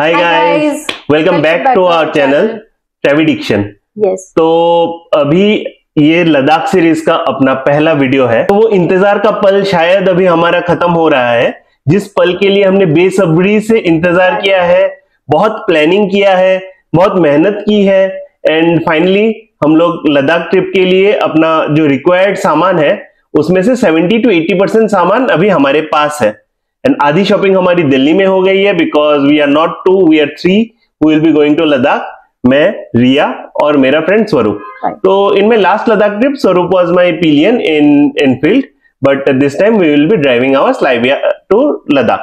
Hi guys, welcome back to our channel ट्रेविडिक्शन। Yes, तो अभी ये लद्दाख सीरीज का अपना पहला वीडियो है। तो वो इंतजार का पल शायद अभी हमारा खत्म हो रहा है, जिस पल के लिए हमने बेसब्री से इंतजार किया है, बहुत प्लानिंग किया है, बहुत मेहनत की है। एंड फाइनली हम लोग लद्दाख ट्रिप के लिए अपना जो रिक्वायर्ड सामान है उसमें से 70 to 80% सामान अभी हमारे पास है। एंड आधी शॉपिंग हमारी दिल्ली में हो गई है, because we are not two, we are three who will be going to Ladakh, मैं, रिया और मेरा फ्रेंड स्वरूप। तो इनमें last Ladakh trip Swaroop was my pillion in Enfield, but this time we will be driving our Slavia to Ladakh.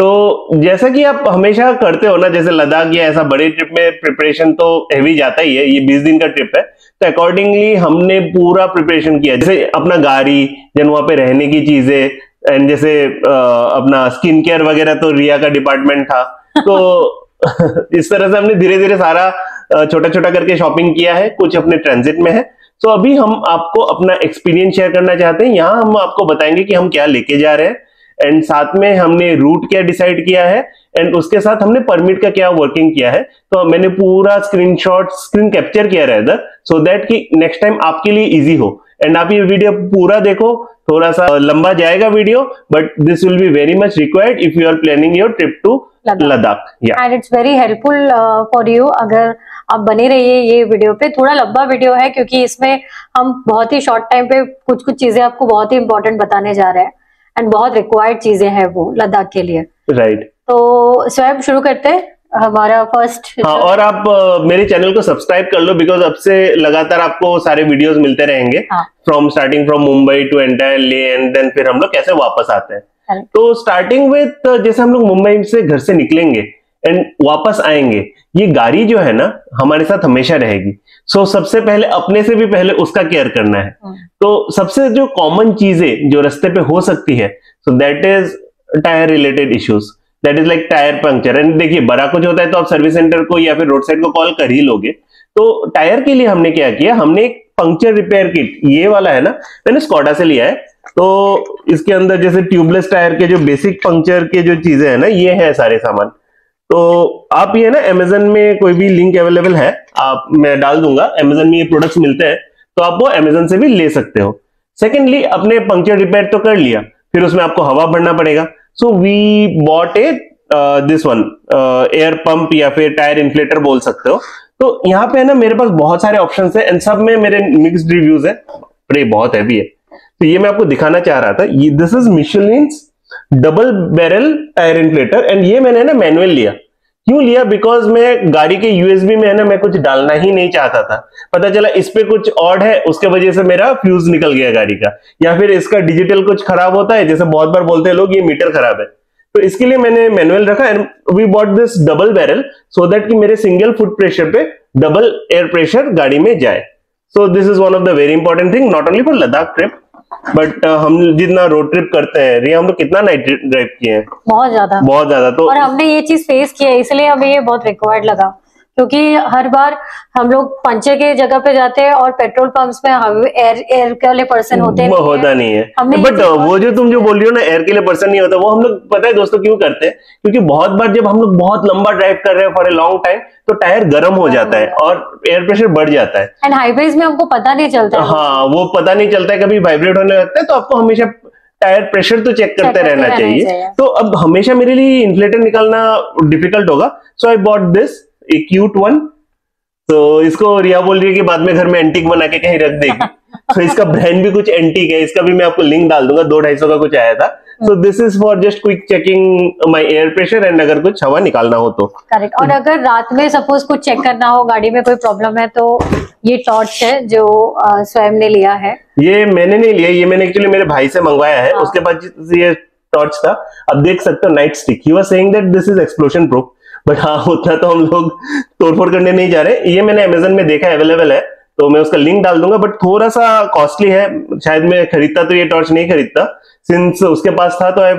तो जैसा कि आप हमेशा करते हो ना, जैसे लद्दाख या ऐसा बड़े ट्रिप में प्रिपरेशन तो हैवी जाता ही है, ये 20 दिन का ट्रिप है, तो अकॉर्डिंगली हमने पूरा प्रिपरेशन किया, जैसे अपना गाड़ी, देन वहां पे रहने की चीजें, एंड जैसे अपना स्किन केयर वगैरह तो रिया का डिपार्टमेंट था। तो इस तरह से हमने धीरे धीरे सारा छोटा छोटा करके शॉपिंग किया है, कुछ अपने ट्रांजिट में है। तो अभी हम आपको अपना एक्सपीरियंस शेयर करना चाहते हैं। यहाँ हम आपको बताएंगे कि हम क्या लेके जा रहे हैं, एंड साथ में हमने रूट क्या डिसाइड किया है, एंड उसके साथ हमने परमिट का क्या वर्किंग किया है। तो मैंने पूरा स्क्रीन कैप्चर किया है, सो दैट कि नेक्स्ट टाइम आपके लिए इजी हो। एंड आप ये वीडियो पूरा देखो, थोड़ा सा लंबा जाएगा video, but this will be very much required if you are planning your trip to Ladakh. And it's very helpful for you. अगर आप बने रहिए ये वीडियो पे, थोड़ा लंबा वीडियो है क्योंकि इसमें हम बहुत ही शॉर्ट टाइम पे कुछ कुछ चीजें आपको बहुत ही इंपॉर्टेंट बताने जा रहे हैं, एंड बहुत रिक्वायर्ड चीजें हैं वो लद्दाख के लिए। राइट, तो स्वयं शुरू करते हैं हमारा फर्स्ट। हाँ, और आप मेरे चैनल को सब्सक्राइब कर लो, बिकॉज अब से लगातार आपको सारे वीडियोस मिलते रहेंगे, from starting from Mumbai to entire Leh, and then फिर हम लोग कैसे वापस आते हैं। तो स्टार्टिंग विथ जैसे हम लोग मुंबई से घर से निकलेंगे एंड वापस आएंगे, ये गाड़ी जो है ना हमारे साथ हमेशा रहेगी। सो सबसे पहले अपने से भी पहले उसका केयर करना है। तो सबसे जो कॉमन चीजें जो रास्ते पे हो सकती है, so that is tyre related issues, that is like tyre puncture. And देखिए बड़ा कुछ होता है तो आप सर्विस सेंटर को या फिर रोड साइड को कॉल कर ही लोगे। तो टायर के लिए हमने क्या किया, हमने एक पंक्चर रिपेयर किट, ये वाला है ना, मैंने स्कोडा से लिया है। तो इसके अंदर जैसे ट्यूबलेस टायर के जो बेसिक पंक्चर के जो चीजें हैं ना, ये है सारे सामान। तो आप ये ना अमेजन में कोई भी लिंक अवेलेबल है, आप, मैं डाल दूंगा, अमेजन में ये प्रोडक्ट्स मिलते हैं, तो आप वो अमेजन से भी ले सकते हो। सेकेंडली, अपने पंक्चर रिपेयर तो कर लिया, फिर उसमें आपको हवा भरना पड़ेगा। So we bought a this one air pump या फिर टायर इन्फ्लेटर बोल सकते हो। तो यहाँ पे है ना मेरे पास बहुत सारे ऑप्शंस हैं, एंड सब में मेरे मिक्स्ड रिव्यूज है। अरे बहुत हैवी है, तो ये मैं आपको दिखाना चाह रहा था, this is Michelin double barrel tyre inflator. And ये मैंने ना मैनुअल लिया। क्यों लिया, बिकॉज मैं गाड़ी के यूएसबी में है ना मैं कुछ डालना ही नहीं चाहता था, पता चला इस पे कुछ ऑड है, उसके वजह से मेरा फ्यूज निकल गया गाड़ी का, या फिर इसका डिजिटल कुछ खराब होता है, जैसे बहुत बार बोलते हैं लोग ये मीटर खराब है। तो इसके लिए मैंने मैनुअल रखा, and we bought this double barrel so that कि मेरे सिंगल फुट प्रेशर पे डबल एयर प्रेशर गाड़ी में जाए। So this is one of the very important thing, not only for Ladakh trip, but हम जितना रोड ट्रिप करते हैं, रिया हम लोग कितना नाइट ड्राइव किए हैं, बहुत ज्यादा। तो और हमने ये चीज फेस की है, इसलिए हमें ये बहुत रिक्वायर्ड लगा, क्योंकि हर बार हम लोग पंचर के जगह पे जाते हैं और पेट्रोल पंप्स में हम एयर के लिए पर्सन होते हैं, होता नहीं है। बट वो जो तुम जो बोल रही हो ना, एयर के लिए पर्सन नहीं होता, वो हम लोग पता है दोस्तों क्यों करते हैं, क्योंकि बहुत बार जब हम लोग बहुत लंबा ड्राइव कर रहे हैं फॉर ए लॉन्ग टाइम, तो टायर गर्म हो जाता है और एयर प्रेशर बढ़ जाता है, एंड हाईवेज में हमको पता नहीं चलता। हाँ, वो पता नहीं चलता है, कभी वाइब्रेट होने लगता है। तो आपको हमेशा टायर प्रेशर तो चेक करते रहना चाहिए। तो अब हमेशा मेरे लिए इन्फ्लेटर निकालना डिफिकल्ट होगा, सो आई बॉट दिस एक क्यूट वन। तो इसको रिया बोल रही है कि बाद में घर में एंटीक बना के कहीं रख देगी। तो इसका ब्रांड भी कुछ एंटीक है, इसका भी मैं आपको लिंक डाल दूंगा, 200-250 का कुछ आया था। So this is for just quick checking my air pressure, and अगर कुछ हवा निकालना हो तो करेक्ट। और अगर रात में सपोज कुछ चेक करना हो, गाड़ी में कोई प्रॉब्लम है, तो ये टॉर्च है जो स्वयं ने लिया है, ये मैंने नहीं लिया, ये मैंने एक्चुअली मेरे भाई से मंगवाया है। उसके बाद ये टॉर्च था, अब देख सकते हो, night stick, he was saying that this is explosion proof, but हाँ होता तो हम लोग तोड़फोड़ करने नहीं जा रहे। ये मैंने अमेजन में देखा, अवेलेबल है, तो मैं उसका लिंक डाल दूंगा, बट थोड़ा सा कॉस्टली है, शायद मैं खरीदता तो ये टॉर्च नहीं खरीदता, सिंस उसके पास था तो आई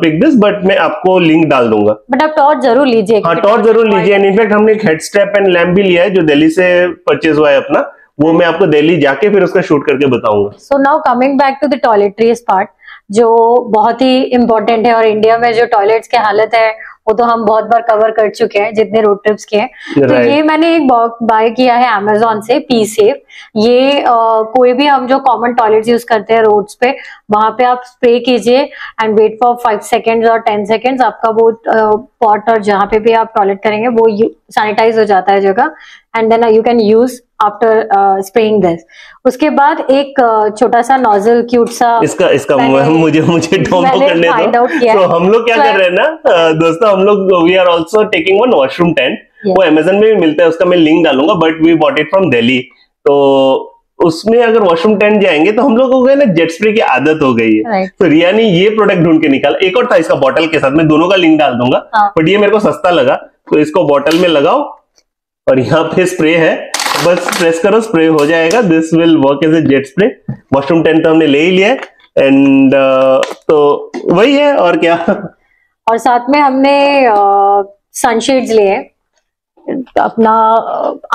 पिक दिस, बट मैं आपको लिंक डाल दूंगा। बट आप टॉर्च जरूर लीजिए। हाँ, टॉर्च जरूर लीजिए। एंड इनफैक्ट हमने एक हेड स्ट्रैप एंड लैम्प भी लिया है, जो दिल्ली से परचेज हुआ है अपना, वो मैं आपको दिल्ली जाके फिर उसका शूट करके बताऊंगा। So now coming back to the toiletries part, जो बहुत ही इम्पोर्टेंट है, और इंडिया में जो टॉयलेट्स की हालत है वो तो हम बहुत बार कवर कर चुके हैं जितने रोड ट्रिप्स के हैं। तो ये मैंने एक बाय किया है अमेजोन से, पी सेफ। ये कोई भी हम जो कॉमन टॉयलेट यूज करते हैं रोड्स पे, वहां पे आप स्प्रे कीजिए एंड वेट फॉर 5 सेकेंड्स और 10 सेकेंड्स, आपका वो पॉट और जहाँ पे भी आप टॉयलेट करेंगे वो सैनिटाइज हो जाता है जगह, and then you can use after spraying this. उसके बाद एक छोटा सा नोजल क्यूट सा, इसका मुझे डोमो करने दो। तो हम लोग क्या कर रहे हैं ना दोस्तों, हम लोग we are also taking one washroom tent. वो अमेजन में भी मिलता है, उसका मैं लिंक डालूंगा, but we bought it from Delhi. तो उसमें अगर वॉशरूम टेंट जाएंगे तो हम लोग हो गए ना जेट स्प्रे की आदत हो गई है। तो रिया ने ये प्रोडक्ट ढूंढ के निकाला, एक और था इसका बॉटल के साथ, मैं दोनों का लिंक डाल दूंगा, बट ये मेरे को सस्ता लगा। तो इसको बॉटल में लगाओ और यहाँ पे स्प्रे है, बस प्रेस करो, स्प्रे हो जाएगा। This will work as a jet spray. Washroom tent हमने ले ही लिया है, एंड तो वही है और क्या। और साथ में हमने सनशेड्स लिए हैं अपना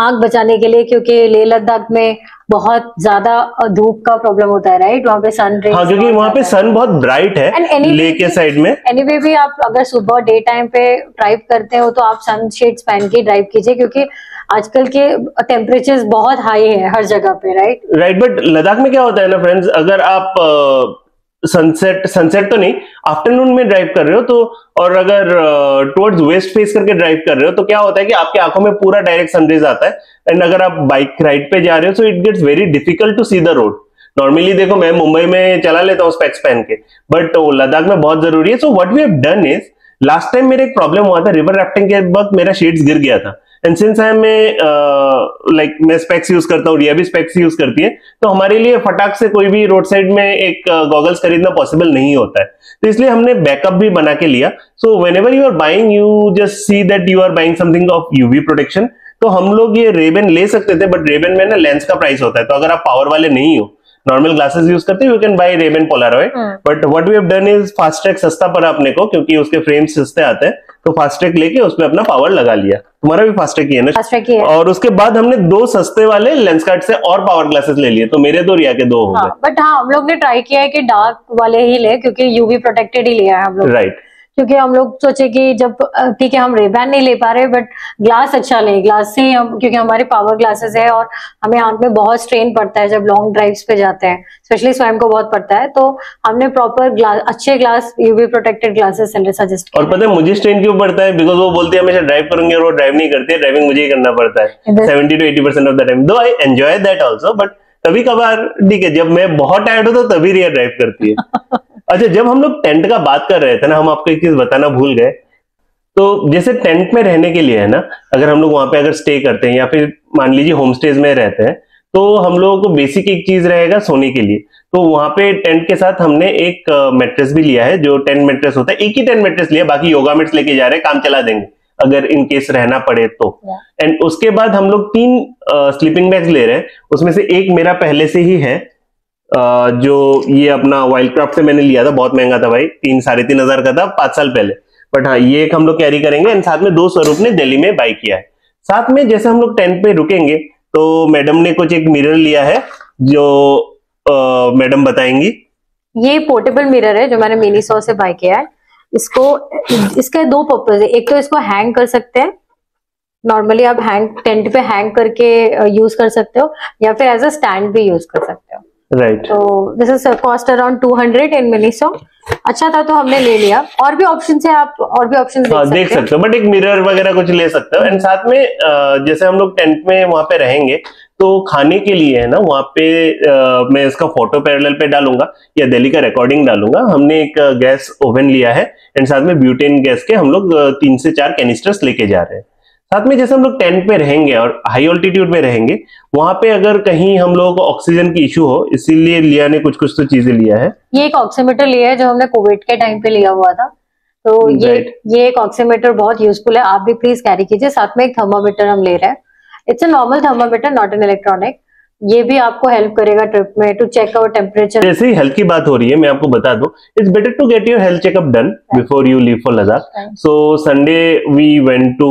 आंख बचाने के लिए, क्योंकि लेह लद्दाख में बहुत ज्यादा धूप का प्रॉब्लम होता है, राइट। वहाँ पे सन रेज, हाँ, क्योंकि वहाँ पे सन बहुत ब्राइट है लेक के साइड में। एनीवे भी आप अगर सुबह डे टाइम पे ड्राइव करते हो तो आप सनशेड्स पहन के ड्राइव कीजिए, क्योंकि आजकल के टेम्परेचर बहुत हाई है हर जगह पे, राइट। बट लद्दाख में क्या होता है ना फ्रेंड्स, अगर आप सनसेट तो नहीं, आफ्टरनून में ड्राइव कर रहे हो तो, और अगर टुवर्ड्स वेस्ट फेस करके ड्राइव कर रहे हो तो क्या होता है कि आपके आंखों में पूरा डायरेक्ट सनरेज आता है। एंड अगर आप बाइक राइड पे जा रहे हो so it gets very difficult to see the road. Normally देखो मैं मुंबई में चला लेता हूँ स्पेक्स पहन के, बट लद्दाख में बहुत जरूरी है। So what we have done is, last time मेरा एक प्रॉब्लम हुआ था रिवर राफ्टिंग के वक्त, मेरा शेड्स गिर गया था। एंड सिंस आई एम मैं स्पेक्स यूज करता हूँ, रिया भी स्पेक्स यूज करती है, तो हमारे लिए फटाक से कोई भी रोड साइड में एक गॉगल्स खरीदना पॉसिबल नहीं होता है। तो इसलिए हमने बैकअप भी बना के लिया। So whenever you are buying, you just see that you are buying something of UV protection. तो हम लोग ये रेबन ले सकते थे, बट रेबन में ना लेंस का प्राइस होता है, तो अगर आप पावर वाले नहीं हो, नॉर्मल ग्लासेस यूज करते हो, you can buy Ray-Ban Polaroid. But what we have done is, Fastrack सस्ता पड़ा अपने को क्योंकि उसके फ्रेम्स सस्ते आते हैं, तो फास्ट्रैक लेके उसमें अपना पावर लगा लिया। तुम्हारा भी फास्ट्रैक ही है ना? फास्ट्रैक ही है। और उसके बाद हमने 2 सस्ते वाले लेंस कार्ड से और पावर ग्लासेस ले लिए, तो मेरे 2 रिया के 2 हो गए। बट हाँ, हम लोग ने ट्राई किया है कि डार्क वाले ही ले, क्योंकि यूवी प्रोटेक्टेड ही लिया है हम लोग, राइट। क्योंकि हम लोग सोचे कि जब ठीक है हम रेबैन नहीं ले पा रहे, बट ग्लास अच्छा ले, ग्लास से ही हम, क्योंकि हमारे पावर ग्लासेस है और हमें आंख में बहुत स्ट्रेन पड़ता है जब लॉन्ग ड्राइव्स पे जाते हैं, स्पेशली स्वयं को बहुत पड़ता है। तो हमने प्रॉपर ग्लास, अच्छे glass, UV protected glasses suggest किया। और पता है मुझे स्ट्रेन क्यों पड़ता है? बिकॉज वो बोलते हैं हमेशा ड्राइव करूंगी, और वो ड्राइव नहीं करती है, ड्राइविंग मुझे ही करना पड़ता है 70 to 80% of the time. Though I enjoy that also, but कभी कभार ठीक है जब मैं बहुत टायर्ड होता तभी रिया ड्राइव करती है। अच्छा, जब हम लोग टेंट का बात कर रहे थे ना, हम आपको एक चीज बताना भूल गए। तो जैसे टेंट में रहने के लिए है ना, अगर हम लोग वहां पे अगर स्टे करते हैं या फिर मान लीजिए होम स्टेज में रहते हैं, तो हम लोगों को बेसिक एक चीज रहेगा सोने के लिए। तो वहां पे टेंट के साथ हमने एक मैट्रेस भी लिया है, जो टेंट मैट्रेस होता है। एक ही टेंट मैट्रेस लिया, बाकी योगा मैट्स लेके जा रहे हैं, काम चला देंगे अगर इनकेस रहना पड़े तो। एंड उसके बाद हम लोग 3 स्लीपिंग बैग्स ले रहे हैं, उसमें से एक मेरा पहले से ही है, जो ये अपना वाइल्डक्राफ्ट से मैंने लिया था, बहुत महंगा था भाई, 3,500 का था 5 साल पहले, बट हाँ ये एक हम लोग कैरी करेंगे। एंड साथ में 2 स्वरूप ने दिल्ली में बाय किया है। साथ में जैसे हम लोग टेंट पे रुकेंगे तो मैडम ने कुछ एक मिरर लिया है, जो मैडम बताएंगी। ये पोर्टेबल मिरर है जो मैंने मिनीसो से बाय किया है। इसका 2 पर्पज है, एक तो इसको हैंग कर सकते हैं, नॉर्मली आप टेंट पे हैंग करके यूज कर सकते हो, या फिर एज अ स्टैंड भी यूज कर सकते हो, राइट। तो this is cost around 200 in Miniso. अच्छा था तो हमने ले लिया, और भी ऑप्शन है, आप और भी ऑप्शन देख सकते हो, बट एक मिरर वगैरह कुछ ले सकते हो। एंड साथ में जैसे हम लोग टेंट में वहां पे रहेंगे तो खाने के लिए है ना, वहां पे मैं इसका फोटो पैरेलल पे डालूंगा या दिल्ली का रिकॉर्डिंग डालूंगा। हमने एक गैस ओवन लिया है, एंड साथ में ब्यूटेन गैस के हम लोग 3 से 4 कैनिस्टर्स लेके जा रहे हैं। साथ में जैसे हम लोग टेंट पे रहेंगे और हाई ऑल्टीट्यूड में रहेंगे, वहां पे अगर कहीं हम लोगों को ऑक्सीजन की इश्यू हो, इसीलिए लिया ने कुछ तो चीजें लिया है। ये एक ऑक्सीमीटर लिया है जो हमने कोविड के टाइम पे लिया हुआ था, तो ये एक ऑक्सीमीटर बहुत यूजफुल है, आप भी प्लीज कैरी कीजिए। साथ में एक थर्मामीटर हम ले रहे हैं, it's a normal thermometer, not an electronic. ये भी आपको हेल्प करेगा ट्रिप में टू चेक आवर टेम्परेचर। जैसे ही हेल्थ की बात हो रही है, मैं आपको बता दूं, it's better to get your health checkup done before you leave for Ladakh. So Sunday we went to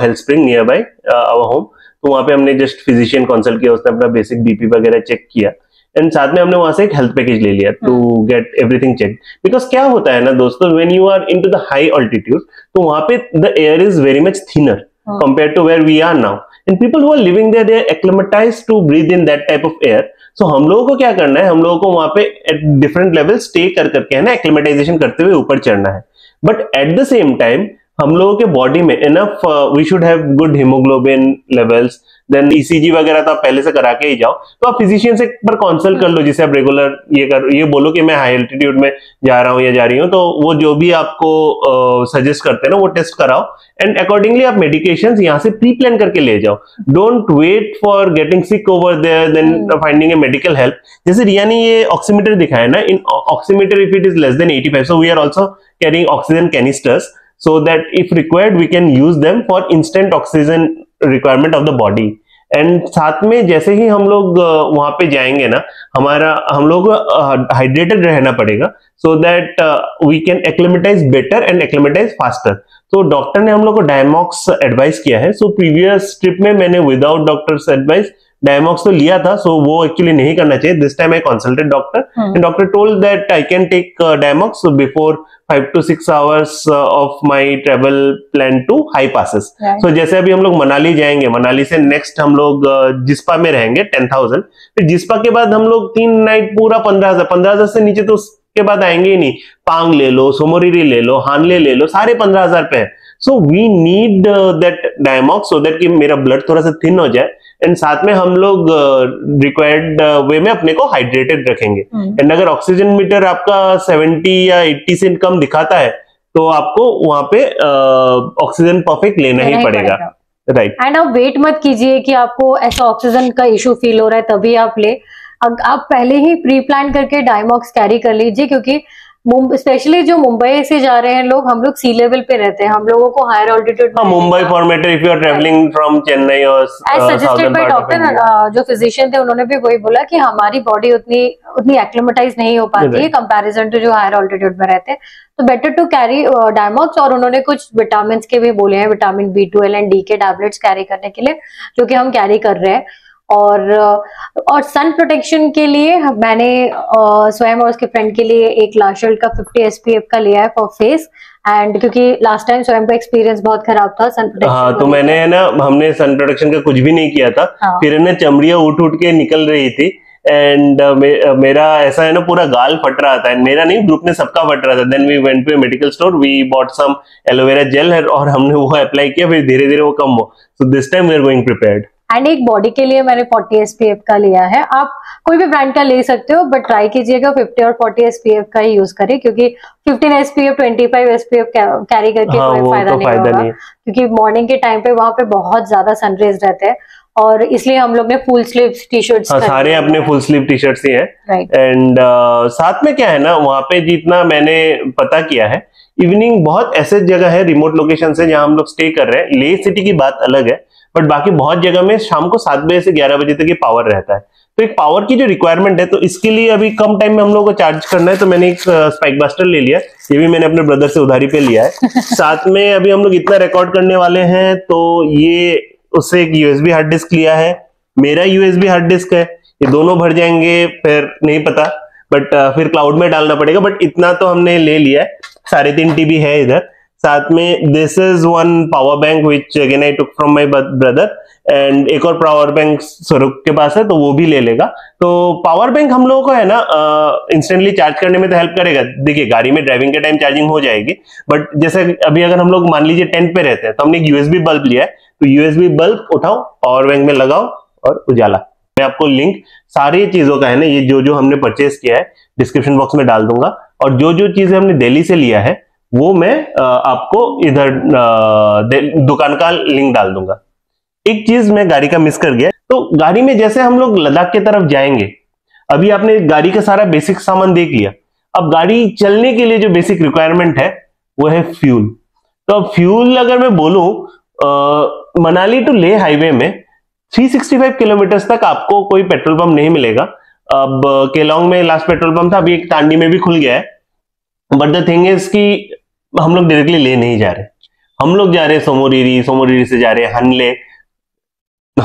Health Spring near by our home, तो वहां पे हमने जस्ट फिजिशियन कंसल्ट किया, उसने अपना बेसिक बीपी वगैरह चेक किया। एंड साथ में हमने वहां से एक हेल्थ पैकेज ले लिया to get everything check. Because क्या होता है ना दोस्तों, when you are into the high altitude तो वहां पे the air is very much thinner compared to where we are now, and people who are living there, they are acclimatized to breathe in that type of air. So हम लोगों को क्या करना है, हम लोगों को वहाँ पे at different levels stay कर करके है ना acclimatization करते हुए ऊपर चढ़ना है. But at the same time हम लोगों के बॉडी में enough we should have good hemoglobin levels. Then ECG वगैरह तो आप पहले से करा के ही जाओ. तो आप फिजिशियन से एक बार कंसल्ट कर लो, जिसे आप रेगुलर ये बोलो कि मैं हाई एल्टीट्यूड में जा रहा हूँ या जा रही हूँ, तो वो जो भी आपको सजेस्ट करते हैं ना वो टेस्ट कराओ एंड अकॉर्डिंगली आप मेडिकेशंस यहाँ से प्री प्लान करके ले जाओ. Don't wait for getting sick over there then finding a medical help. जैसे रिया ने ये ऑक्सीमीटर दिखाया ना, in oximeter if it is less than 85 so we are also carrying oxygen canisters so that if required we can use them for instant oxygen requirement of the body. and साथ में जैसे ही हम लोग वहाँ पे जाएंगे ना, हम लोग हाइड्रेटेड रहना पड़ेगा so that we can acclimatize better and acclimatize faster. तो डॉक्टर ने हम लोग को डायमॉक्स एडवाइस किया है. सो प्रीवियस ट्रिप में मैंने विदाउट डॉक्टर्स एडवाइस डायमॉक्स तो लिया था, सो वो एक्चुअली नहीं करना चाहिए. This time I consulted doctor and doctor told that I can take Diamox before 5 to 6 hours of my travel plan to high passes. So जैसे अभी हम लोग मनाली जाएंगे, मनाली से नेक्स्ट हम लोग जिस्पा में रहेंगे 10,000, फिर जिस्पा के बाद हम लोग 3 नाइट पूरा 15,000 से नीचे तो उसके बाद आएंगे ही नहीं. पांग ले लो, सोमोरीरी ले लो, हानले ले लो, सारे 15,000 पे है. So we need that Diamox so that कि मेरा ब्लड थोड़ा सा थिन हो जाए एंड साथ में हम लोग रिक्वायर्ड वे में अपने को हाइड्रेटेड रखेंगे. एंड अगर ऑक्सीजन मीटर आपका 70 या 80 से कम दिखाता है तो आपको वहां पे ऑक्सीजन परफेक्ट लेना ही पड़ेगा. राइट. एंड आप वेट मत कीजिए कि आपको ऐसा ऑक्सीजन का इश्यू फील हो रहा है तभी आप ले. आप पहले ही प्री प्लान करके डायमॉक्स कैरी कर लीजिए, क्योंकि स्पेशली जो मुंबई से जा रहे हैं लोग, हम लोग सी लेवल पे रहते हैं, हम लोगों को higher altitude. Mumbai for matter if you are travelling from Chennai और एज सजेस्टेड बाय डॉक्टर. जो फिजिशियन थे उन्होंने भी वही बोला कि हमारी बॉडी उतनी एक्लिमेटाइज नहीं हो पाती है कंपैरिजन टू जो हायर ऑल्टीट्यूड में रहते हैं. तो बेटर टू कैरी डायमॉक्स. और उन्होंने कुछ विटामिन के भी बोले हैं, विटामिन B12 एंड D के टैबलेट्स कैरी करने के लिए, जो कि हम कैरी कर रहे हैं. और सन प्रोटेक्शन के लिए मैंने स्वयं और उसके फ्रेंड के लिए एक लाशेल्ड का 50 SPF का लिया है फॉर फेस. एंड क्योंकि लास्ट टाइम स्वयं का एक्सपीरियंस बहुत खराब था सन प्रोटेक्शन. हाँ, तो मैंने है ना, हमने सन प्रोटेक्शन का कुछ भी नहीं किया था. फिर हमने चमड़ियां उठ के निकल रही थी एंड मेरा ऐसा है ना पूरा गाल फट रहा था. मेरा नहीं, ग्रुप में सबका फट रहा था. Then we went to medical store, we bought some aloe vera gel और हमने वो अप्लाई किया, फिर धीरे धीरे वो कम हो. So this time we are going prepared. And एक बॉडी के लिए मैंने 40 SPF का लिया है. आप कोई भी ब्रांड का ले सकते हो, बट ट्राई कीजिएगा 50 और 40 SPF का ही यूज करें, क्योंकि 15 SPF 25 SPF कैरी करके कोई फायदा नहीं होगा, क्योंकि मॉर्निंग के टाइम पे वहां पे बहुत ज्यादा सनरेज रहते हैं. और इसलिए हम लोग ने फुल स्लीव टी शर्ट्स, सारे अपने फुल स्लीव टी शर्ट्स ही हैं. एंड साथ में क्या है ना, वहाँ पे जितना मैंने पता किया है, इवनिंग बहुत ऐसे जगह है रिमोट लोकेशन से जहाँ हम लोग स्टे कर रहे हैं. ले सिटी की बात अलग है, बट बाकी बहुत जगह में शाम को 7 बजे से 11 बजे तक ये पावर रहता है. तो एक पावर की जो रिक्वायरमेंट है, तो इसके लिए अभी कम टाइम में हम लोग को चार्ज करना है. तो मैंने एक स्पाइक बास्टर ले लिया, ये भी मैंने अपने ब्रदर से उधारी पे लिया है. साथ में अभी हम लोग इतना रिकॉर्ड करने वाले हैं, तो ये उससे एक USB हार्ड डिस्क लिया है. मेरा USB हार्ड डिस्क है, ये दोनों भर जाएंगे फिर नहीं पता, बट फिर क्लाउड में डालना पड़ेगा. बट इतना तो हमने ले लिया है, 3.5 TB है इधर. साथ में this is one power bank which again I took from my brother. And एक और पावर बैंक स्वरूप के पास है, तो वो भी ले लेगा. तो पावर बैंक हम लोगों को है ना इंस्टेंटली चार्ज करने में तो हेल्प करेगा. देखिए गाड़ी में ड्राइविंग के टाइम चार्जिंग हो जाएगी, बट जैसे अभी अगर हम लोग मान लीजिए टेंट पे रहते हैं, तो हमने एक USB बल्ब लिया है. तो USB बल्ब उठाओ, पावर बैंक में लगाओ और उजाला. मैं आपको लिंक सारी चीजों का है ना, ये जो हमने परचेस किया है डिस्क्रिप्शन बॉक्स में डाल दूंगा. और जो जो चीजें हमने दिल्ली से लिया है वो मैं आपको इधर दुकान का लिंक डाल दूंगा. एक चीज मैं गाड़ी का मिस कर गया, तो गाड़ी में जैसे हम लोग लद्दाख की तरफ जाएंगे, अभी आपने गाड़ी का सारा बेसिक सामान देख लिया. अब गाड़ी चलने के लिए जो बेसिक रिक्वायरमेंट है वो है फ्यूल. तो अब फ्यूल अगर मैं बोलूं, मनाली टू लेह हाईवे में 365 किलोमीटर तक आपको कोई पेट्रोल पंप नहीं मिलेगा. अब केलोंग में लास्ट पेट्रोल पंप था, अभी एक तांडी में भी खुल गया है. बट द थिंग इज कि हम लोग डायरेक्टली ले नहीं जा रहे, हम लोग जा रहे सोमोरीरी, सोमोरीरी से जा रहे हनले,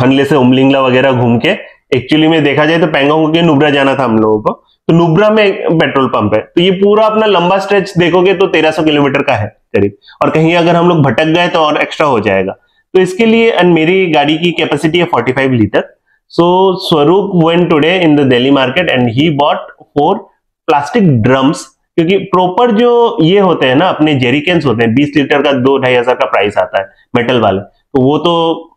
हनले से उमलिंगला वगैरह घूम के एक्चुअली में देखा जाए तो पैंगोंग के नुब्रा जाना था हम लोगों को, तो नुब्रा में पेट्रोल पंप है। तो ये पूरा अपना लंबा स्ट्रेच देखोगे तो 1300 किलोमीटर का है करीब, और कहीं अगर हम लोग भटक गए तो और एक्स्ट्रा हो जाएगा। तो इसके लिए मेरी गाड़ी की कैपेसिटी है 45 litre. So Swaroop went today in the Delhi market and he bought 4 plastic drums, क्योंकि प्रॉपर जो ये होते हैं ना अपने जेरिकेन्स होते हैं 20 लीटर का 2-2,500 का प्राइस आता है मेटल वाले, तो वो तो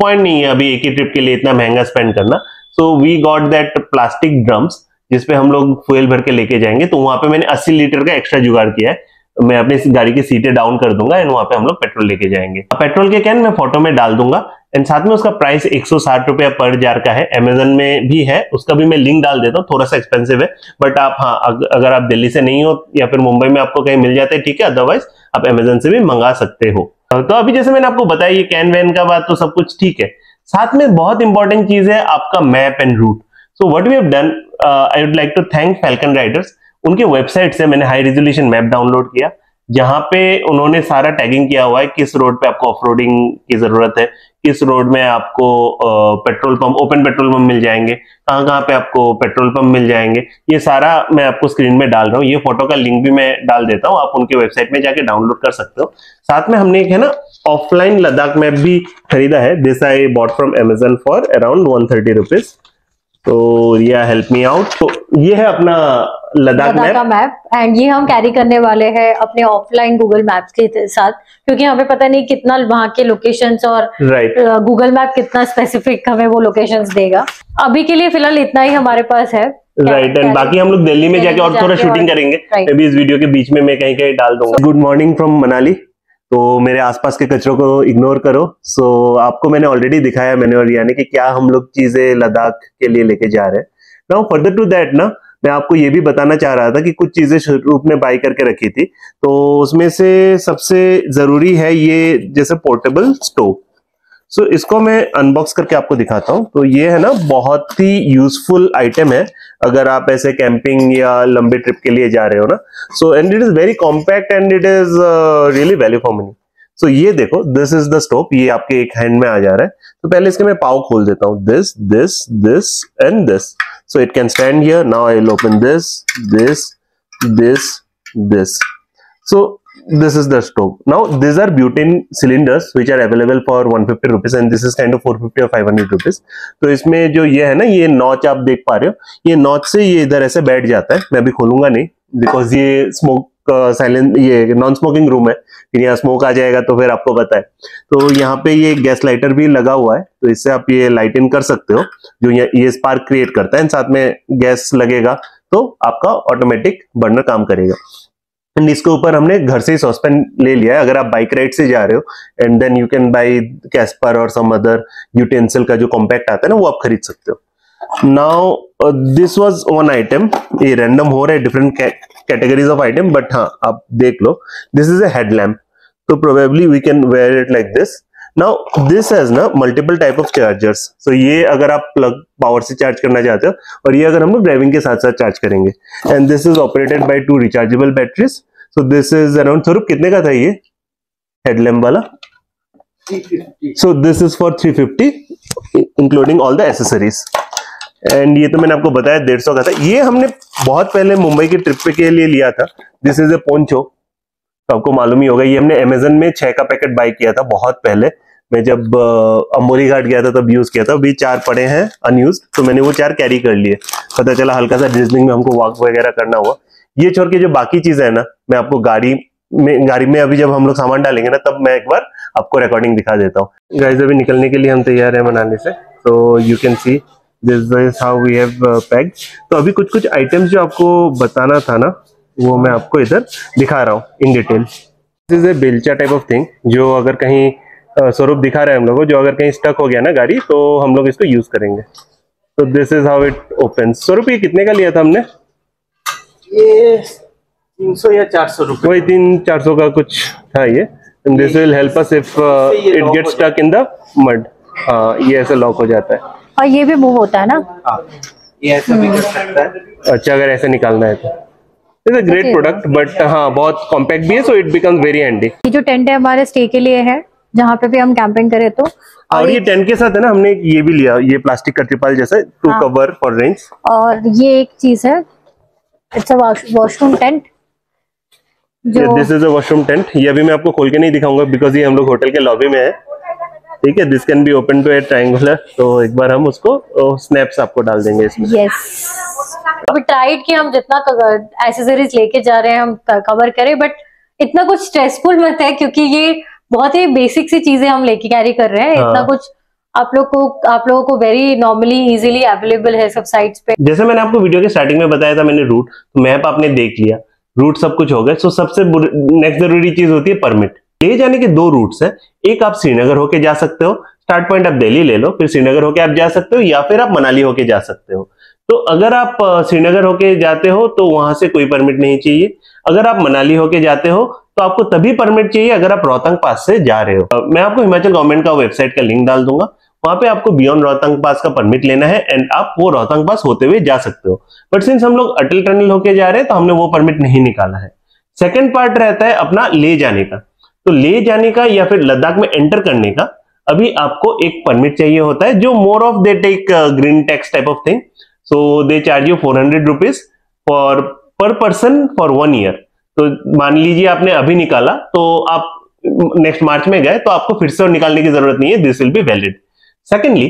पॉइंट नहीं है अभी एक ही ट्रिप के लिए इतना महंगा स्पेंड करना। So we got that plastic drums जिसपे हम लोग फ्यूल भर के लेके जाएंगे। तो वहां पे मैंने 80 लीटर का एक्स्ट्रा जुगाड़ किया है, मैं अपनी गाड़ी की सीटें डाउन कर दूंगा एंड वहां पे हम लोग पेट्रोल लेके जाएंगे। पेट्रोल के कैन मैं फोटो में डाल दूंगा एंड साथ में उसका प्राइस 160 रुपया पर जार का है, अमेजन में भी है, उसका भी मैं लिंक डाल देता हूँ। थोड़ा सा एक्सपेंसिव है बट आप हाँ अगर आप दिल्ली से नहीं हो या फिर मुंबई में आपको कहीं मिल जाता है ठीक है, अदरवाइज आप अमेजन से भी मंगा सकते हो। तो अभी जैसे मैंने आपको बताया ये कैन वैन का बात तो सब कुछ ठीक है, साथ में बहुत इंपॉर्टेंट चीज है आपका map and route. So what we have done, I would like to thank Falcon Riders. उनके वेबसाइट से मैंने हाई रेजोल्यूशन मैप डाउनलोड किया जहां पे उन्होंने सारा टैगिंग किया हुआ है किस रोड पे आपको ऑफरोडिंग की जरूरत है, किस रोड में आपको petrol pump, open petrol pump मिल जाएंगे, कहां पे आपको पेट्रोल पंप मिल जाएंगे, ये सारा मैं आपको स्क्रीन में डाल रहा हूँ। ये फोटो का लिंक भी मैं डाल देता हूँ, आप उनके वेबसाइट में जाके डाउनलोड कर सकते हो। साथ में हमने एक है ना ऑफलाइन लद्दाख मैप भी खरीदा है, this I bought from Amazon for around 130 rupees. तो रिया हेल्प मी आउट। तो ये है अपना लद्दाख का मैप एंड ये हम कैरी करने वाले हैं अपने ऑफलाइन गूगल मैप्स के साथ, क्योंकि हमें पता नहीं कितना वहां के लोकेशंस और गूगल मैप कितना स्पेसिफिक हमें वो लोकेशंस देगा। अभी के लिए फिलहाल इतना ही हमारे पास है राइट, एंड बाकी हम लोग दिल्ली में जाके और थोड़ा शूटिंग करेंगे, मैं भी इस वीडियो के बीच में मैं कहीं कहीं डाल दूंगा। Good morning from Manali. तो मेरे आसपास के कचरों को इग्नोर करो। सो आपको मैंने ऑलरेडी दिखाया मैंने और यानी कि क्या हम लोग चीजें लद्दाख के लिए लेके जा रहे हैं। नाउ फर्दर टू दैट ना मैं आपको ये भी बताना चाह रहा था कि कुछ चीजें रूप में बाई करके रखी थी, तो उसमें से सबसे जरूरी है ये जैसे पोर्टेबल स्टोव। सो इसको मैं अनबॉक्स करके आपको दिखाता हूँ। तो ये है ना बहुत ही यूजफुल आइटम है अगर आप ऐसे कैंपिंग या लंबे ट्रिप के लिए जा रहे हो ना। So and it is very compact and it is really value for money. So ये देखो दिस इज द स्टोव, ये आपके एक हैंड में आ जा रहा है। तो पहले इसके मैं पाव खोल देता हूँ, this this this and this. So it can stand here. Now I will open this this this this. So this is the stove. Now these are butane cylinders which are available for 150 rupees and this is kind of 450 or 500 rupees. तो इसमें जो ये है ना ये notch आप देख पा रहे हो, ये नॉच से ये इधर ऐसे बैठ जाता है। मैं अभी खोलूंगा नहीं बिकॉज ये स्मोक साइलेंट ये नॉन स्मोकिंग रूम है, यहाँ स्मोक आ जाएगा तो फिर आपको पता है। तो यहाँ पे ये गैस लाइटर भी लगा हुआ है, तो इससे आप ये लाइट इन कर सकते हो जो ये स्पार्क क्रिएट करता है, साथ में गैस लगेगा तो आपका ऑटोमेटिक बर्नर काम करेगा। एंड इसके ऊपर हमने घर से ही सॉसपेन ले लिया है अगर आप बाइक राइड से जा रहे हो, and then you can buy Casper और सम अदर यूटेंसिल का जो कॉम्पैक्ट आता है ना वो आप खरीद सकते हो। Now this was one item, ये रैंडम हो रहा है different categories of item but हाँ आप देख लो। दिस इज अ हेडलैम्प, तो probably we can wear it like this. Now this has ना multiple type of chargers. So ये अगर आप प्लग पावर से चार्ज करना चाहते हो और ये अगर हम लोग ड्राइविंग के साथ साथ चार्ज करेंगे। And this is operated by 2 rechargeable batteries. So this is around, Swaroop कितने का था ये हेडलैम्प वाला? 350। So this is for 350 including all the accessories. And ये तो मैंने आपको बताया 150 का था, ये हमने बहुत पहले मुंबई की ट्रिप के लिए लिया था। दिस इज ए पोंचो, तो आपको मालूम ही होगा ये हमने अमेजन में 6 का पैकेट बाय किया था बहुत पहले। मैं जब अम्बोली घाट गया था तब यूज किया था, अभी 4 पड़े हैं अनयूज तो मैंने वो 4 कैरी कर लिए। पता चला हल्का सा ड्रिजलिंग में हमको वॉक वगैरह करना हुआ। ये छोड़ के जो बाकी चीजें है ना मैं आपको गाड़ी में अभी जब हम लोग सामान डालेंगे ना तब मैं एक बार आपको रिकॉर्डिंग दिखा देता हूँ। गाइस अभी निकलने के लिए हम तैयार है मनाली से। So you can see this is how we have packed. तो अभी कुछ कुछ आइटम्स जो आपको बताना था ना वो मैं आपको इधर दिखा रहा हूँ in detail. This is a बेलचा टाइप ऑफ थिंग जो अगर कहीं स्वरूप दिखा रहे हैं हम लोगों, जो अगर कहीं स्टक हो गया ना गाड़ी तो हम लोग इसको यूज करेंगे। तो this is how it open. Swaroop ये कितने का लिया था हमने? ये 300 या 400 रुपए, वही 300-400 का कुछ था ये। And this will help us if it get stuck in the mud. ये ऐसे लॉक हो जाता है और ये भी मूव होता है ना, ये ऐसा भी कर सकता है। अच्छा अगर ऐसे निकालना है तो it's a great product but हाँ बहुत कॉम्पैक्ट भी है, so it becomes very handy. ये जो टेंट है हमारे स्टे के लिए है जहाँ पे भी हम कैंपिंग करें तो। और ये टेंट के साथ है ना, हमने ये भी लिया, ये प्लास्टिक का त्रिपाल जैसा टू कवर फॉर रेंज। और ये एक चीज है, it's a washroom tent. This is a washroom tent. ये अभी मैं आपको खोल के नहीं दिखाऊंगा बिकॉज ये हम लोग होटल के लॉबी में है, ठीक है। This can be open to a triangular, तो एक बार हम उसको स्नैप्स आपको डाल देंगे इसमें। यस, अभी ट्राइड कि हम जितना एक्सेसरीज लेके जा रहे हैं हम कवर करें, बट इतना कुछ स्ट्रेसफुल मत है क्योंकि ये बहुत ही बेसिक सी चीजें हम लेके कैरी कर रहे हैं। इतना कुछ आप लोगों को वेरी नॉर्मली इजीली अवेलेबल है सब साइट्स पे। जैसे मैंने आपको वीडियो के स्टार्टिंग में बताया था, मैंने रूट मैप आपने देख लिया, रूट सब कुछ हो गए। सो सबसे नेक्स्ट जरूरी चीज होती है परमिट। ले जाने के दो रूट्स हैं, एक आप श्रीनगर होके जा सकते हो, स्टार्ट पॉइंट आप दिल्ली ले लो, फिर श्रीनगर होके आप जा सकते हो, या फिर आप मनाली होके जा सकते हो। तो अगर आप श्रीनगर होके जाते हो तो वहां से कोई परमिट नहीं चाहिए। अगर आप मनाली होके जाते हो तो आपको तभी परमिट चाहिए अगर आप रोहतांग पास से जा रहे हो। मैं आपको हिमाचल गवर्नमेंट का वेबसाइट का लिंक डाल दूंगा, वहां पे आपको बियॉन्ड रोहतांग पास का परमिट लेना है एंड आप वो रोहतांग पास होते हुए जा सकते हो। बट सिंस हम लोग अटल टनल होके जा रहे हैं तो हमने वो परमिट नहीं निकाला है। सेकेंड पार्ट रहता है अपना ले जाने का। तो ले जाने का या फिर लद्दाख में एंटर करने का अभी आपको एक परमिट चाहिए होता है, जो more of they take green tax type of thing. So they charge you 400 rupees per person for 1 year. तो मान लीजिए आपने अभी निकाला तो आप नेक्स्ट मार्च में गए तो आपको फिर से निकालने की जरूरत नहीं है, this will be valid. Secondly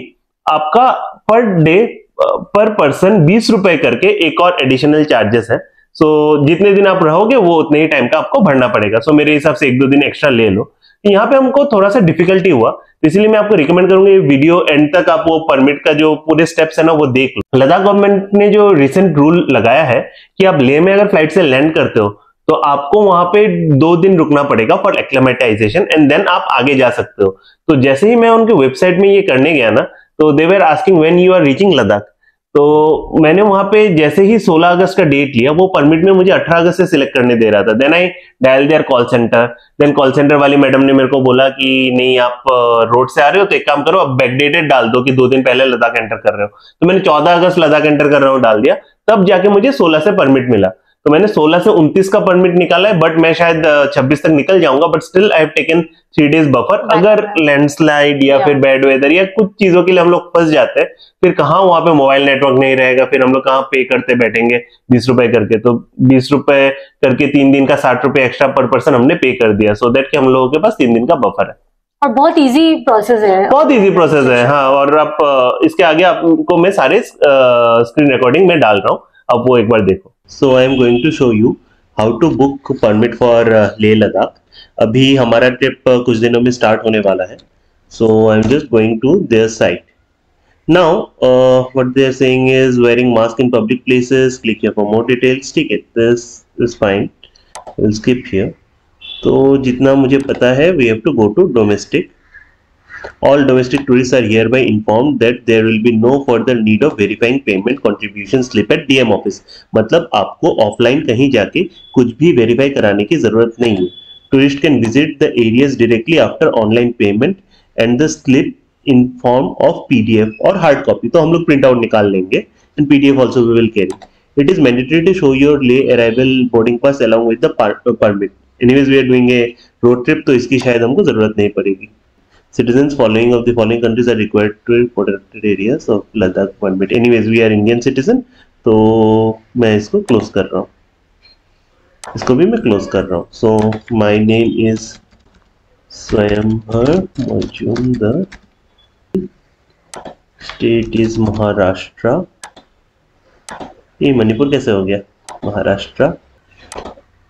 आपका पर डे पर पर्सन 20 रुपए करके एक और एडिशनल चार्जेस है। सो जितने दिन आप रहोगे वो उतने ही टाइम का आपको भरना पड़ेगा। सो मेरे हिसाब से 1-2 दिन एक्स्ट्रा ले लो। यहाँ पे हमको थोड़ा सा डिफिकल्टी हुआ, इसलिए मैं आपको रिकमेंड करूंगा ये वीडियो एंड तक आप वो परमिट का जो पूरे स्टेप्स है ना वो देख लो। लद्दाख गवर्नमेंट ने जो रिसेंट रूल लगाया है कि आप लेह में अगर फ्लाइट से लैंड करते हो तो आपको वहां पे 2 दिन रुकना पड़ेगा फॉर एक्लेमेटाइजेशन एंड देन आप आगे जा सकते हो। तो जैसे ही मैं उनके वेबसाइट में ये करने गया ना तो they were asking when you are reaching Ladakh, तो मैंने वहां पे जैसे ही 16 अगस्त का डेट लिया, वो परमिट में मुझे 18 अगस्त से सिलेक्ट करने दे रहा था। Then I dial their call centre, then call centre वाली मैडम ने मेरे को बोला कि नहीं आप रोड से आ रहे हो तो एक काम करो आप बैकडेटेड डाल दो कि 2 दिन पहले लद्दाख एंटर कर रहे हो। तो मैंने 14 अगस्त लद्दाख एंटर कर रहा हूँ डाल दिया, तब जाके मुझे 16 से परमिट मिला। तो मैंने 16 से 29 का परमिट निकाला है, बट मैं शायद 26 तक निकल जाऊंगा। But still I have taken 3 days buffer. अगर लैंडस्लाइड या फिर बैड वेदर या कुछ चीजों के लिए हम लोग फंस जाते हैं, फिर कहाँ वहां पे मोबाइल नेटवर्क नहीं रहेगा, फिर हम लोग कहाँ पे करते बैठेंगे 20 रुपए करके। तो 20 रुपए करके 3 दिन का 60 रुपए एक्स्ट्रा पर पर्सन हमने पे कर दिया, सो दैट कि हम लोगों के पास 3 दिन का बफर है। और बहुत इजी प्रोसेस है, बहुत इजी प्रोसेस है, हाँ। और आप इसके आगे आपको मैं सारे स्क्रीन रिकॉर्डिंग में डाल रहा हूँ, आप वो एक बार देखो। So I am going to show you how to book permit for Leh Ladakh. अभी हमारा ट्रिप कुछ दिनों में स्टार्ट होने वाला है। So I am just going to their site. Now what they are saying is wearing mask in public places. Click here for more details. ठीक है, this is fine. We'll skip here. तो जितना मुझे पता है we have to go to domestic. All domestic tourists are hereby informed that there will be no further need of verifying payment contribution slip at DM office. मतलब आपको offline कहीं जाके कुछ भी verify कराने की जरूरत नहीं है. Tourist can visit the areas directly after online payment and the slip in form of PDF or hard copy. तो हम लोग प्रिंट आउट निकाल लेंगे and PDF also we will carry. It is mandatory to show your Leh arrival boarding pass along with the permit. Anyways we are doing a road trip, तो इसकी शायद हमको जरूरत नहीं पड़ेगी. Citizens following of the following countries are required to protected areas of Ladakh permit. Anyways, we are Indian citizen, तो मैं इसको क्लोज कर रहा हूँ, इसको भी मैं क्लोज कर रहा हूँ। So my name is Swayamvar Majumdar. State is Maharashtra. ये मणिपुर कैसे हो गया? Maharashtra.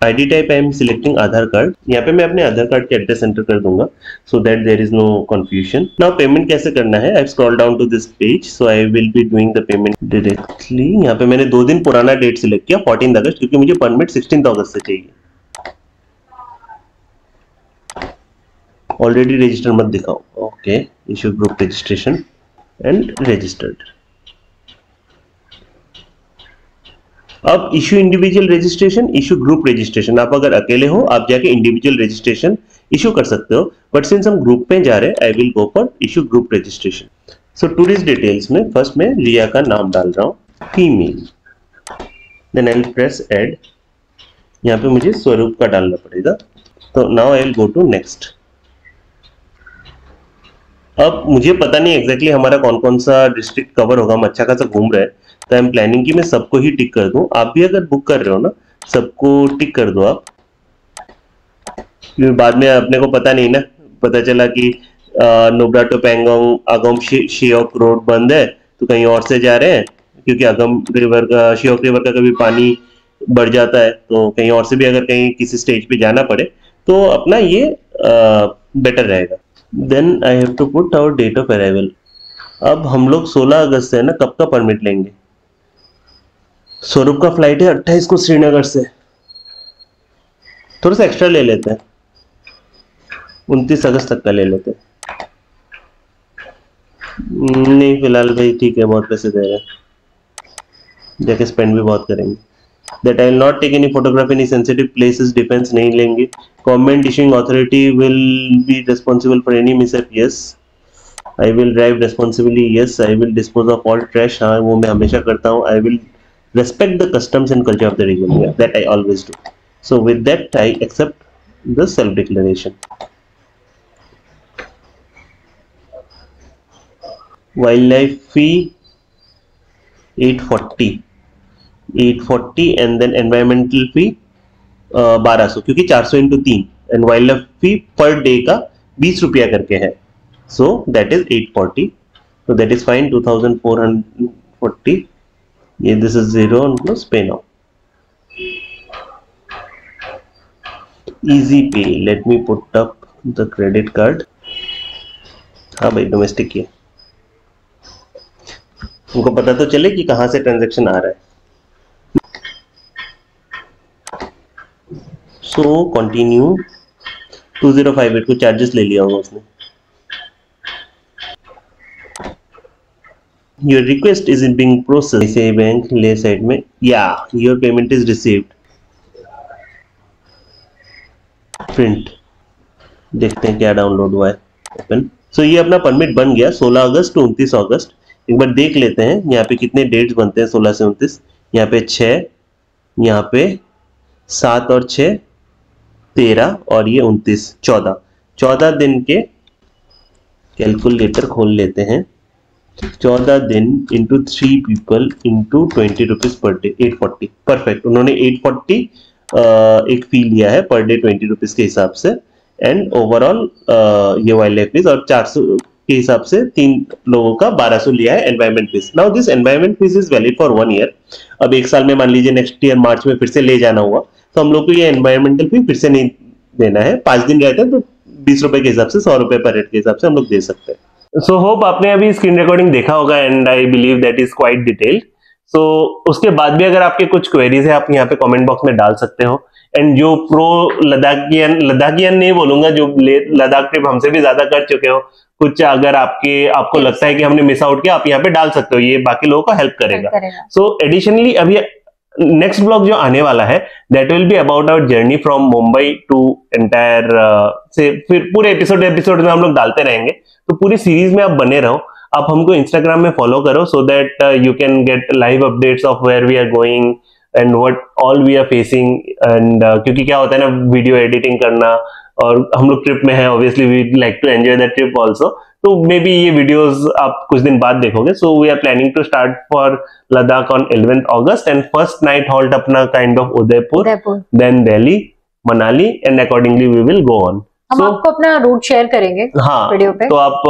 ID type I am selecting Aadhaar card. यहाँ पे मैं अपने आधार कार्ड के एड्रेस एंटर कर दूंगा so that there is no confusion. Now payment कैसे करना है? I scroll down to this page, so I will be doing the payment directly. यहाँ पे मैंने 2 दिन पुराना डेट सिलेक्ट किया 14 अगस्त, क्योंकि मुझे परमिट 16 अगस्त से चाहिए। ऑलरेडी रजिस्टर मत दिखाओ। Okay, issue group registration and registered. अब issue individual registration, issue group registration. आप अगर अकेले हो आप जाके इंडिविजुअल रजिस्ट्रेशन इश्यू कर सकते हो, बट सिंस हम ग्रुप में जा रहे हैं I will go for issue group registration. So tourist details में फर्स्ट मैं रिया का नाम डाल रहा हूँ, female. Then I will press add. यहाँ पे मुझे स्वरूप का डालना पड़ेगा। तो now I will go to next. अब मुझे पता नहीं एग्जैक्टली हमारा कौन कौन सा डिस्ट्रिक्ट कवर होगा, हम अच्छा खासा घूम रहे हैं तो आई एम प्लानिंग कि मैं सबको ही टिक कर दूं। आप भी अगर बुक कर रहे हो ना सबको टिक कर दो आप, बाद में अपने को पता नहीं ना, पता चला कि नोब्रा टू पेंगोंग अगम शियोक रोड बंद है तो कहीं और से जा रहे हैं, क्योंकि अगम रिवर का शियोक रिवर का कभी पानी बढ़ जाता है तो कहीं और से भी अगर कहीं किसी स्टेज पे जाना पड़े तो अपना ये बेटर रहेगा। Then I have to put our date of arrival. अब हम लोग 16 अगस्त से है ना, कब का परमिट लेंगे? स्वरूप का फ्लाइट है 28 को श्रीनगर से, थोड़ा सा एक्स्ट्रा ले लेते हैं, 29 अगस्त तक का ले लेते हैं। नहीं फिलहाल भाई ठीक है, बहुत पैसे दे रहे हैं, जाके स्पेंड भी बहुत करेंगे। That I will not take any photograph in any sensitive places, defense नहीं लेंगे। Government issuing authority will be responsible for any mishap, yes. I will drive responsibly, yes. I will dispose of all trash, हाँ वो मैं हमेशा करता हूँ। I will respect the customs and culture of the region, yeah, that I always do. So with that I accept the self declaration. Wildlife fee 840 840 and then environmental fee 1200, क्योंकि 400 into 3 and wild life fee per day का 20 रुपया करके है, so that is 840, so that is fine 2440। ये this is zero and plus pay now easy pay. Let me put up the credit card. हाँ भाई domestic है, उनको पता तो चले कि कहाँ से ट्रांजैक्शन आ रहा है। सो कंटिन्यू 2058 को चार्जेस ले लिया होगा उसने। Your request is in being process, इसे बैंक ले साइड में, या your payment is received. Print देखते हैं क्या डाउनलोड हुआ है। ओपन। सो ये अपना परमिट बन गया 16 अगस्त टू 29 अगस्त। एक बार देख लेते हैं यहाँ पे कितने डेट्स बनते हैं 16 से 29। यहाँ पे 6, यहाँ पे 7 और 6, 13 और ये 29, 14 दिन के। कैलकुलेटर खोल लेते हैं। 14 दिन into 3 people into 20 rupees per day 840। Perfect, उन्होंने 840 एक फी लिया है पर डे 20 रुपीज के हिसाब से, एंड ओवरऑल ये वाइल्ड लाइफ फीस और 400 के हिसाब से 3 लोगों का 1200 लिया है environment fees. Now this environment fees is valid for 1 year. अब 1 साल में मान लीजिए नेक्स्ट ईयर मार्च में फिर से ले जाना हुआ तो हम लोग को ये एनवायरमेंटल फी फिर से नहीं देना है। 5 दिन रहता है तो 20 रुपए के हिसाब से, 100 रुपए पर हेड के हिसाब से हम लोग दे सकते हैं। सो होप आपने अभी स्क्रीन रिकॉर्डिंग देखा होगा and I believe that is quite detailed. So उसके बाद भी अगर आपके कुछ क्वेरीज है आप यहाँ पे कमेंट बॉक्स में डाल सकते हो। एंड जो प्रो लद्दाखियन नहीं बोलूंगा, जो लद्दाख ट्रिप हमसे भी ज्यादा कर चुके हो, कुछ अगर आपको लगता है कि हमने मिस आउट किया आप यहाँ पे डाल सकते हो, ये बाकी लोगों को हेल्प करेगा। सो एडिशनली अभी नेक्स्ट ब्लॉग जो आने वाला है that will be about our journey from Mumbai to entire से, फिर पूरे एपिसोड में हम लोग डालते रहेंगे, तो पूरी सीरीज में आप बने रहो। आप हमको इंस्टाग्राम में फॉलो करो so that you can get live updates of where we are going and what all we are facing. And क्योंकि क्या होता है ना, वीडियो एडिटिंग करना और हम लोग ट्रिप में है, obviously we like to enjoy that trip also, तो मे बी ये वीडियोस आप कुछ दिन बाद देखोगे। So we are planning to start for Ladakh on 11 August and first night halt अपना kind of Udaipur, then Delhi, Manali and accordingly we will go on. हम आपको अपना रूट शेयर करेंगे वीडियो पे, तो आप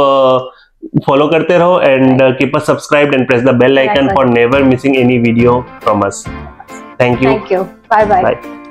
फॉलो करते रहो and keep us subscribed and press the bell icon for never missing any video from us. Thank you, bye bye.